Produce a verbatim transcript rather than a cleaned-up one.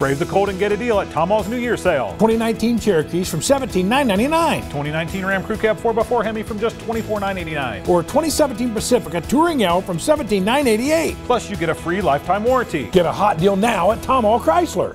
Brave the cold and get a deal at Tom Ahl's New Year sale. twenty nineteen Cherokees from seventeen thousand nine hundred ninety-nine dollars. twenty nineteen Ram Crew Cab four by four Hemi from just twenty-four thousand nine hundred eighty-nine dollars. Or twenty seventeen Pacifica Touring L from seventeen thousand nine hundred eighty-eight dollars. Plus you get a free lifetime warranty. Get a hot deal now at Tom Ahl Chrysler.